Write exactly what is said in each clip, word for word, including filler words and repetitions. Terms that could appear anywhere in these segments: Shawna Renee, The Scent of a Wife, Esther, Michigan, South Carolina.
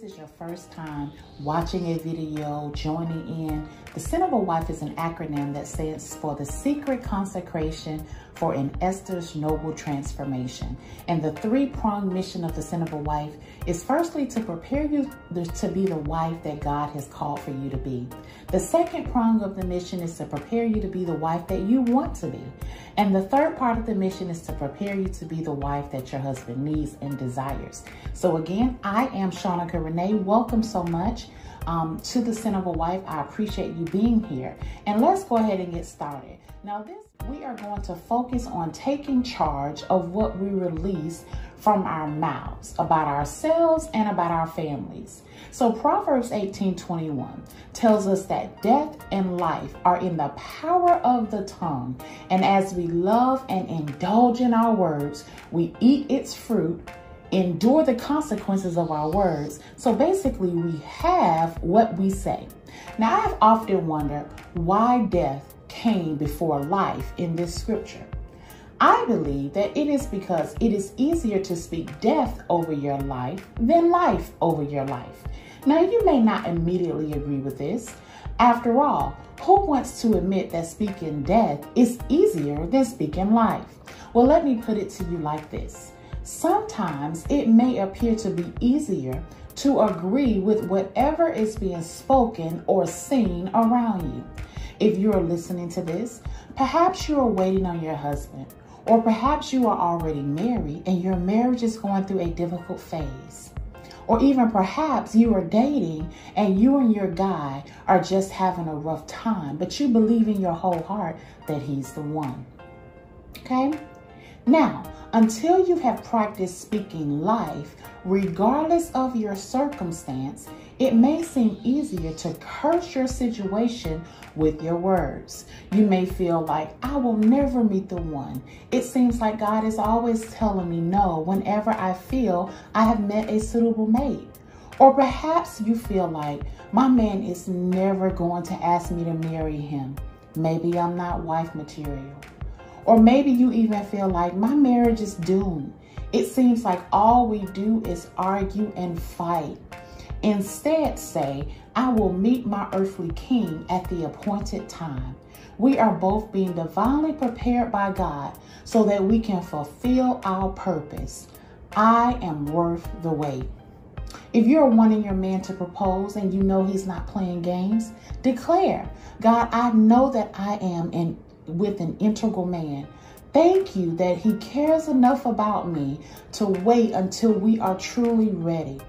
this is your first time watching a video, joining in, The Scent of a Wife is an acronym that stands for the secret consecration for an Esther's noble transformation. And the three-pronged mission of The Scent of a Wife is firstly to prepare you to be the wife that God has called for you to be. The second prong of the mission is to prepare you to be the wife that you want to be. And the third part of the mission is to prepare you to be the wife that your husband needs and desires. So again, I am Shawna Renee. Welcome so much um, to The Scent of a Wife. I appreciate you being here. And let's go ahead and get started. Now this, we are going to focus on taking charge of what we release from our mouths about ourselves and about our families. So Proverbs eighteen twenty-one tells us that death and life are in the power of the tongue. And as we love and indulge in our words, we eat its fruit, endure the consequences of our words. So basically we have what we say. Now I've often wondered why death came before life in this scripture. I believe that it is because it is easier to speak death over your life than life over your life. Now you may not immediately agree with this. After all, who wants to admit that speaking death is easier than speaking life? Well, let me put it to you like this. Sometimes it may appear to be easier to agree with whatever is being spoken or seen around you. If you're listening to this, perhaps you are waiting on your husband, or perhaps you are already married and your marriage is going through a difficult phase. Or even perhaps you are dating and you and your guy are just having a rough time, but you believe in your whole heart that he's the one. Okay? Now, until you have practiced speaking life, regardless of your circumstance, it may seem easier to curse your situation with your words. You may feel like, I will never meet the one. It seems like God is always telling me no whenever I feel I have met a suitable mate. Or perhaps you feel like, my man is never going to ask me to marry him. Maybe I'm not wife material. Or maybe you even feel like, my marriage is doomed. It seems like all we do is argue and fight. Instead say, I will meet my earthly king at the appointed time. We are both being divinely prepared by God so that we can fulfill our purpose. I am worth the wait. If you're wanting your man to propose and you know he's not playing games, declare, God, I know that I am in, with an integral man. Thank you that he cares enough about me to wait until we are truly ready.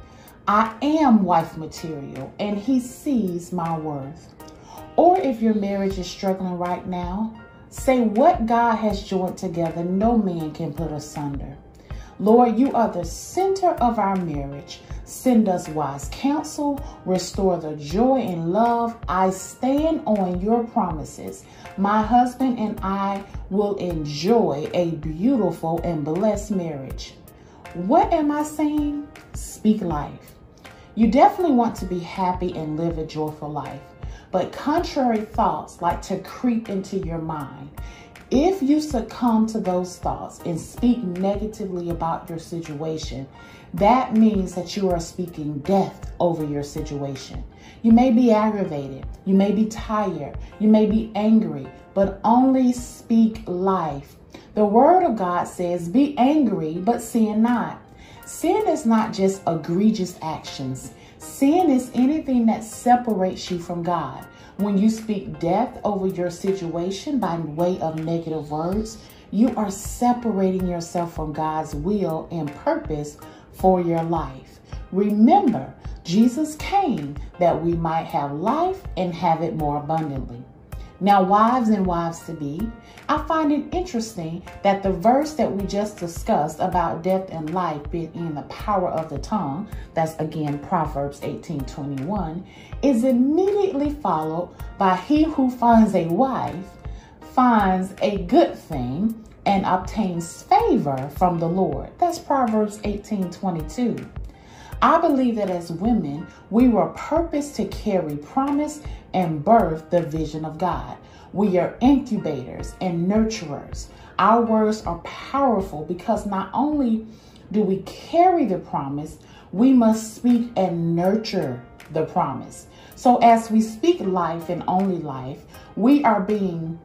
I am wife material and he sees my worth. Or if your marriage is struggling right now, say, what God has joined together, no man can put asunder. Lord, you are the center of our marriage. Send us wise counsel, restore the joy and love. I stand on your promises. My husband and I will enjoy a beautiful and blessed marriage. What am I saying? Speak life. You definitely want to be happy and live a joyful life, but contrary thoughts like to creep into your mind. If you succumb to those thoughts and speak negatively about your situation, that means that you are speaking death over your situation. You may be aggravated, you may be tired, you may be angry, but only speak life. The word of God says, be angry, but sin not. Sin is not just egregious actions. Sin is anything that separates you from God. When you speak death over your situation by way of negative words, you are separating yourself from God's will and purpose for your life. Remember, Jesus came that we might have life and have it more abundantly. Now, wives and wives-to-be, I find it interesting that the verse that we just discussed about death and life being in the power of the tongue, that's again Proverbs eighteen twenty-one, is immediately followed by he who finds a wife finds a good thing and obtains favor from the Lord. That's Proverbs eighteen twenty-two. I believe that as women, we were purposed to carry promise and birth the vision of God. We are incubators and nurturers. Our words are powerful because not only do we carry the promise, we must speak and nurture the promise. So as we speak life and only life, we are being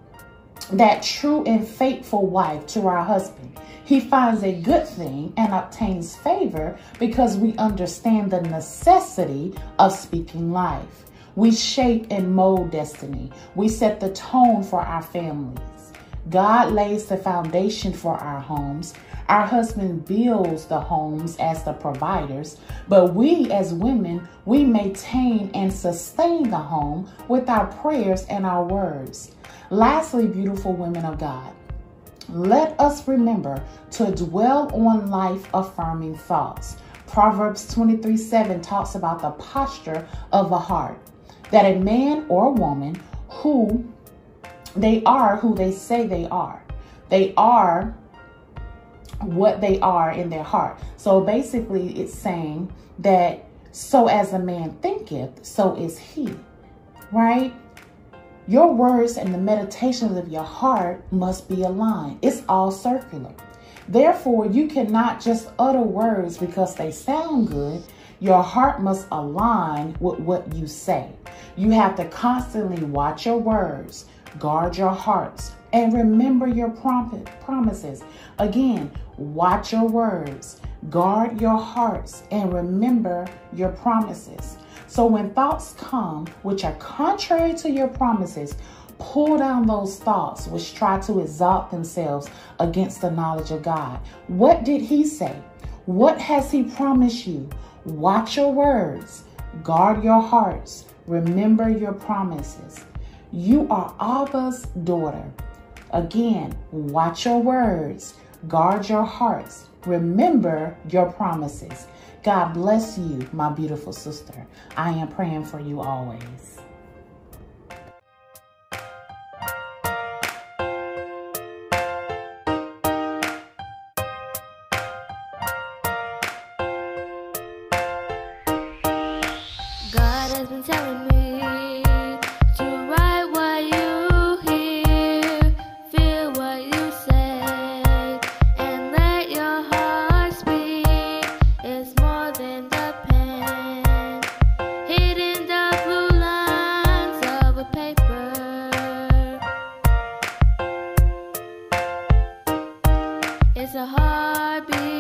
that true and faithful wife to our husband. He finds a good thing and obtains favor because we understand the necessity of speaking life. We shape and mold destiny. We set the tone for our families. God lays the foundation for our homes. Our husband builds the homes as the providers, but we as women, we maintain and sustain the home with our prayers and our words. Lastly, beautiful women of God, let us remember to dwell on life-affirming thoughts. Proverbs twenty-three seven talks about the posture of a heart, that a man or a woman who they are who they say they are. They are what they are in their heart. So basically it's saying that so as a man thinketh, so is he, right? Your words and the meditations of your heart must be aligned. It's all circular. Therefore, you cannot just utter words because they sound good. Your heart must align with what you say. You have to constantly watch your words, guard your hearts, and remember your prom- promises. Again, watch your words, guard your hearts, and remember your promises. So when thoughts come which are contrary to your promises, pull down those thoughts which try to exalt themselves against the knowledge of God. What did he say? What has he promised you? Watch your words, guard your hearts, remember your promises. You are Abba's daughter. Again, watch your words, guard your hearts, remember your promises. God bless you, my beautiful sister. I am praying for you always. God has been telling me it's a heartbeat.